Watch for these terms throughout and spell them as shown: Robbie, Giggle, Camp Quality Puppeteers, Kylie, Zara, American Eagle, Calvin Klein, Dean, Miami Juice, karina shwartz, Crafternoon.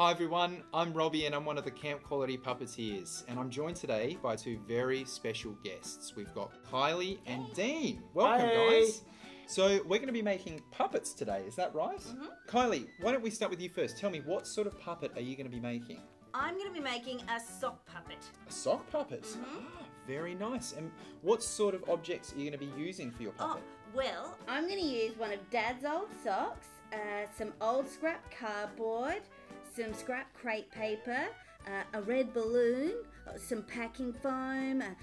Hi everyone, I'm Robbie and I'm one of the Camp Quality Puppeteers, and I'm joined today by two very special guests. We've got Kylie and Dean. Welcome guys. So we're going to be making puppets today, is that right? Kylie, why don't we start with you first? Tell me, what sort of puppet are you going to be making? I'm going to be making a sock puppet. A sock puppet? Very nice. And what sort of objects are you going to be using for your puppet? Oh, well, I'm going to use one of Dad's old socks, some old scrap cardboard, some scrap crepe paper, a red balloon, some packing foam, a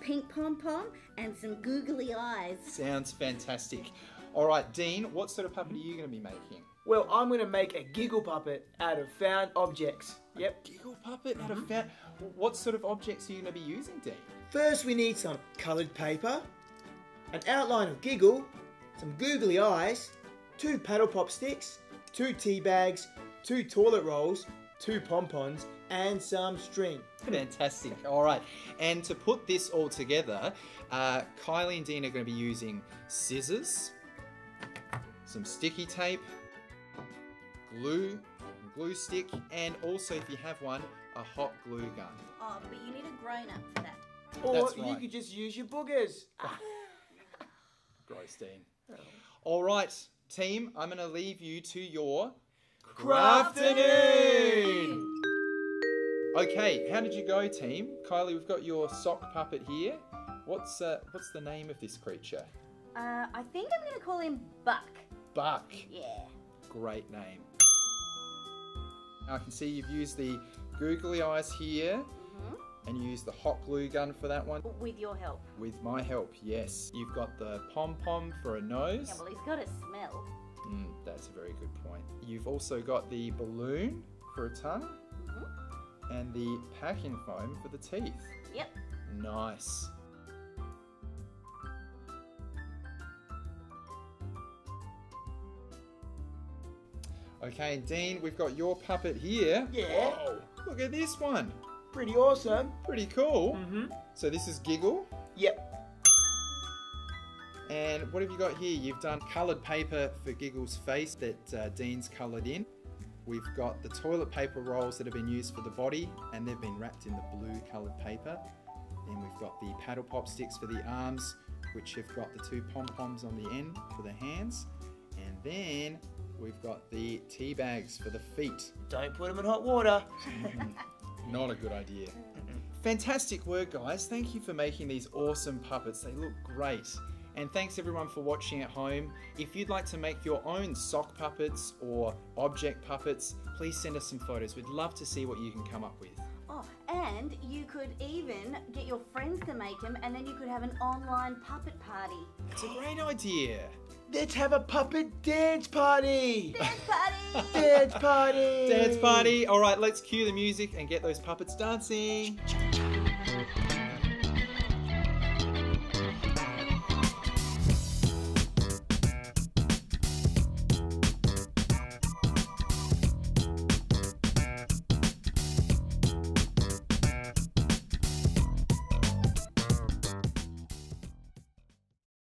pink pom-pom, and some googly eyes. Sounds fantastic. All right, Dean, what sort of puppet are you going to be making? Well, I'm going to make a giggle puppet out of found objects. Yep. A giggle puppet out of found... What sort of objects are you going to be using, Dean? First, we need some coloured paper, an outline of Giggle, some googly eyes, two paddle pop sticks, two tea bags, two toilet rolls, two pom-poms, and some string. Fantastic. All right. And to put this all together, Kylie and Dean are going to be using scissors, some sticky tape, glue, glue stick, and also, if you have one, a hot glue gun. Oh, but you need a grown-up for that. Or you could just use your boogers. Gross, Dean. Oh. All right, team, I'm going to leave you to your... Crafternoon! Okay, how did you go, team? Kylie, we've got your sock puppet here. What's the name of this creature? I think I'm going to call him Buck. Buck? Yeah. Great name. Now I can see you've used the googly eyes here and you used the hot glue gun for that one. With your help. With my help, yes. You've got the pom-pom for a nose. Yeah, well, he's got a smell. That's a very good point. You've also got the balloon for a tongue and the packing foam for the teeth. Yep. Nice. Okay, and Dean, we've got your puppet here. Yeah. Whoa, look at this one. Pretty awesome. Pretty cool. So this is Giggle. Yep. And what have you got here? You've done coloured paper for Giggle's face that Dean's coloured in. We've got the toilet paper rolls that have been used for the body and they've been wrapped in the blue coloured paper. Then we've got the paddle pop sticks for the arms, which have got the two pom-poms on the end for the hands. And then we've got the tea bags for the feet. Don't put them in hot water. Not a good idea. Fantastic work, guys. Thank you for making these awesome puppets. They look great. And thanks everyone for watching at home. If you'd like to make your own sock puppets or object puppets, please send us some photos. We'd love to see what you can come up with. Oh, and you could even get your friends to make them and then you could have an online puppet party. That's a great idea. Let's have a puppet dance party. Dance party. Dance party. Dance party. All right, let's cue the music and get those puppets dancing.